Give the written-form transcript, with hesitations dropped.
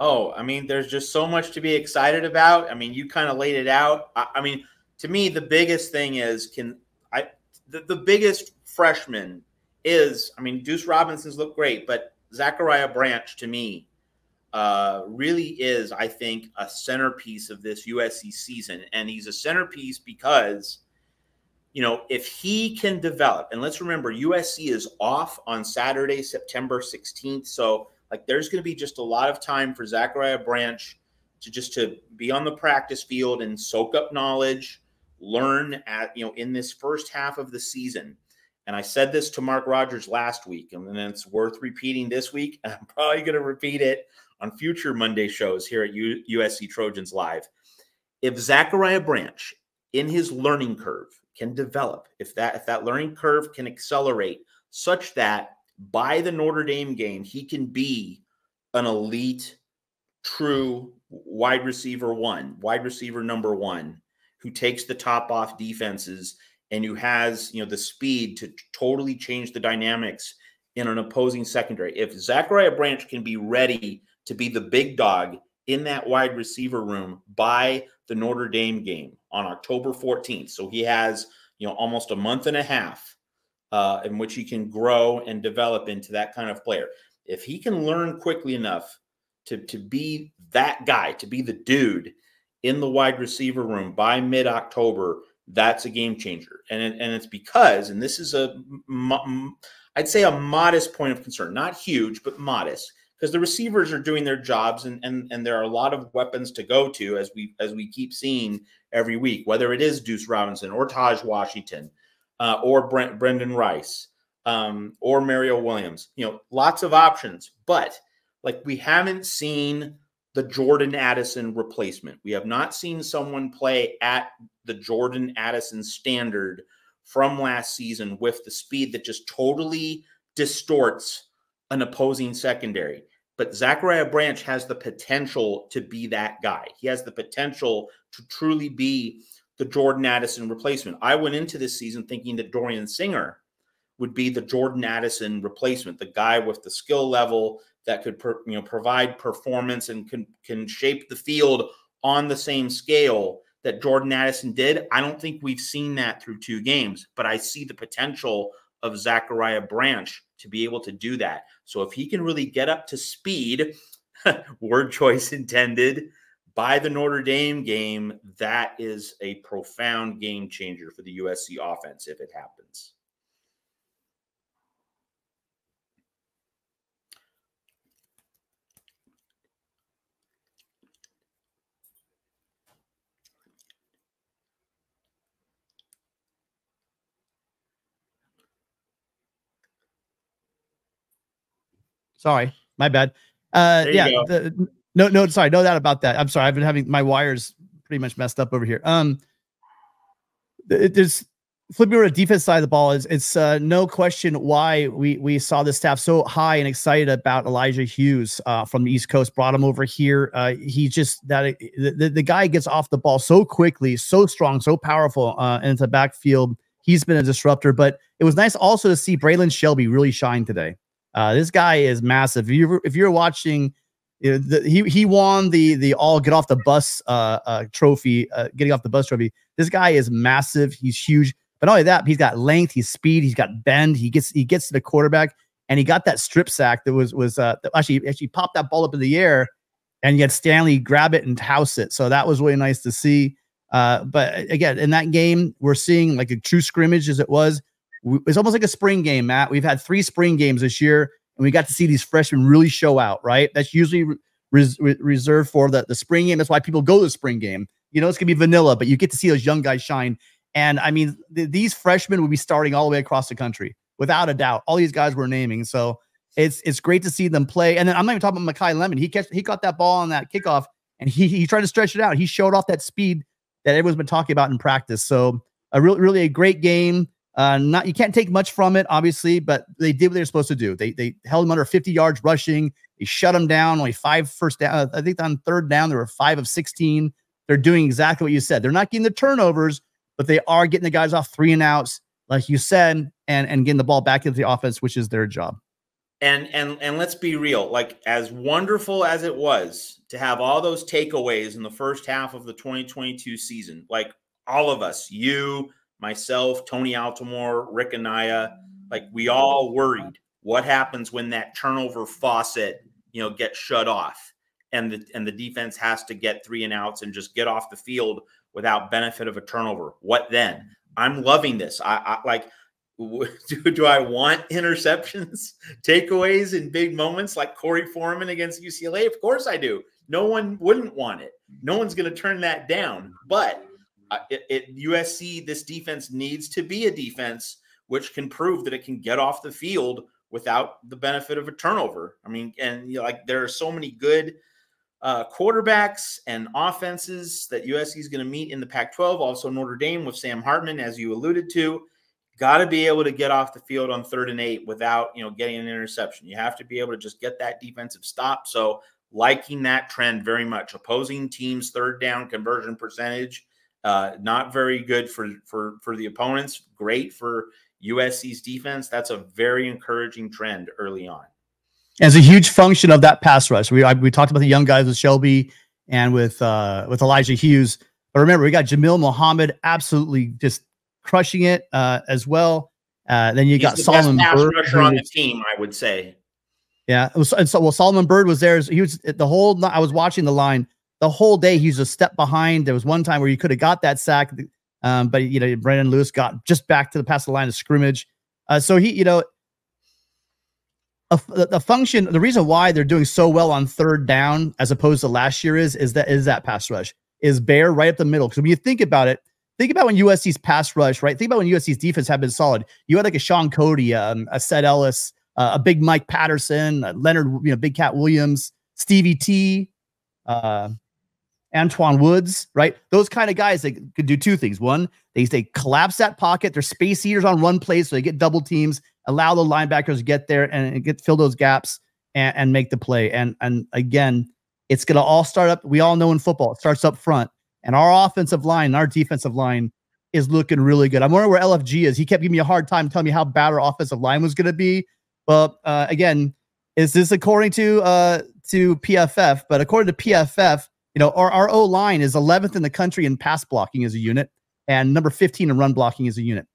Oh, I mean, there's just so much to be excited about. I mean, you kind of laid it out. I mean, to me, the biggest thing is the biggest freshman is, I mean, Deuce Robinson's looked great, but Zachariah Branch to me really is, I think, a centerpiece of this USC season. And he's a centerpiece because, you know, if he can develop, and let's remember USC is off on Saturday, September 16th. So like there's going to be just a lot of time for Zachariah Branch to just to be on the practice field and soak up knowledge, learn at, you know, in this first half of the season. And I said this to Mark Rogers last week, and then it's worth repeating this week. And I'm probably going to repeat it on future Monday shows here at USC Trojans Live. If Zachariah Branch in his learning curve can develop, if that learning curve can accelerate such that by the Notre Dame game, he can be an elite, true wide receiver number one, who takes the top off defenses and who has, you know, the speed to totally change the dynamics in an opposing secondary. If Zachariah Branch can be ready to be the big dog in that wide receiver room by the Notre Dame game on October 14th, so he has, you know, almost a month and a half in which he can grow and develop into that kind of player. If he can learn quickly enough to be that guy, to be the dude in the wide receiver room by mid-October, that's a game changer. And it's because, and this is I'd say a modest point of concern, not huge, but modest, because the receivers are doing their jobs and there are a lot of weapons to go to, as we keep seeing every week, whether it is Deuce Robinson or Taj Washington or Brendan Rice or Mario Williams, you know, lots of options, but like we haven't seen the Jordan Addison replacement. We have not seen someone play at the Jordan Addison standard from last season with the speed that just totally distorts an opposing secondary. But Zachariah Branch has the potential to be that guy. He has the potential to truly be the Jordan Addison replacement. I went into this season thinking that Dorian Singer would be the Jordan Addison replacement, the guy with the skill level that could, you know, provide performance and can shape the field on the same scale that Jordan Addison did. I don't think we've seen that through two games, but I see the potential of Zachariah Branch to be able to do that. So if he can really get up to speed, word choice intended, by the Notre Dame game, that is a profound game changer for the USC offense if it happens. Sorry, my bad. Yeah, no, sorry, no doubt about that. I'm sorry, I've been having my wires pretty much messed up over here. There's flipping over the defense side of the ball. It's no question why we saw the staff so high and excited about Elijah Hughes from the East Coast. Brought him over here. He's just that the guy gets off the ball so quickly, so strong, so powerful in the backfield. He's been a disruptor, but it was nice also to see Braylon Shelby really shine today. This guy is massive. If you're watching, you know, he won the all get off the bus trophy, getting off the bus trophy. This guy is massive. He's huge, but not only that, he's got length, he's speed, he's got bend. He gets to the quarterback, and he got that strip sack that actually popped that ball up in the air, and yet Stanley grab it and house it. So that was really nice to see. But again, in that game, we're seeing like a true scrimmage as it was. It's almost like a spring game, Matt. We've had 3 spring games this year, and we got to see these freshmen really show out, right? That's usually reserved for the spring game. That's why people go to the spring game. You know, it's going to be vanilla, but you get to see those young guys shine. And, I mean, these freshmen will be starting all the way across the country, without a doubt. All these guys we're naming. So it's great to see them play. And then I'm not even talking about Makai Lemon. He caught that ball on that kickoff, and he tried to stretch it out. He showed off that speed that everyone's been talking about in practice. So really a great game. You can't take much from it, obviously, but they did what they were supposed to do. They held him under 50 yards rushing. They shut him down. Only 5 first down. I think on third down, there were 5 of 16. They're doing exactly what you said. They're not getting the turnovers, but they are getting the guys off 3 and outs, like you said, and getting the ball back into the offense, which is their job. And let's be real, like as wonderful as it was to have all those takeaways in the first half of the 2022 season, like all of us, you, myself, Tony Altamore, Rick Anaya, like we all worried what happens when that turnover faucet, you know, gets shut off and the defense has to get 3 and outs and just get off the field without benefit of a turnover. What then? I'm loving this. I like, do I want interceptions, takeaways in big moments like Corey Foreman against UCLA? Of course I do. No one wouldn't want it. No one's going to turn that down. But at USC, this defense needs to be a defense which can prove that it can get off the field without the benefit of a turnover. I mean, and you know, like there are so many good quarterbacks and offenses that USC is going to meet in the Pac-12. Also Notre Dame with Sam Hartman, as you alluded to. Got to be able to get off the field on 3rd and 8 without, you know, getting an interception. You have to be able to just get that defensive stop. So liking that trend very much. Opposing teams' 3rd down conversion percentage, not very good for the opponents. Great for USC's defense. That's a very encouraging trend early on. As a huge function of that pass rush, we talked about the young guys with Shelby and with Elijah Hughes. But remember, we got Jamil Muhammad absolutely just crushing it as well. Then you got Solomon Bird on the team, I would say. Yeah, well, Solomon Bird was there. He was the whole. I was watching the line the whole day. He's a step behind. There was one time where you could have got that sack, but you know Brandon Lewis got just back to the past the line of scrimmage. So he, you know, the function, the reason why they're doing so well on 3rd down as opposed to last year is that pass rush is bare right up the middle. Because when you think about it. Think about when USC's pass rush, right? Think about when USC's defense had been solid. You had like a Sean Cody, a Seth Ellis, a big Mike Patterson, Leonard, you know, Big Cat Williams, Stevie T, Antoine Woods, right? Those kind of guys that could do two things. One, they collapse that pocket. They're space eaters on run plays, so they get double teams, allow the linebackers to get there and get fill those gaps and make the play. And again, it's going to all start up. We all know in football, it starts up front. And our offensive line and our defensive line is looking really good. I'm wondering where LFG is. He kept giving me a hard time telling me how bad our offensive line was going to be. Well, again, is this according to PFF? But according to PFF, you know, our O-line is 11th in the country in pass blocking as a unit and number 15 in run blocking as a unit.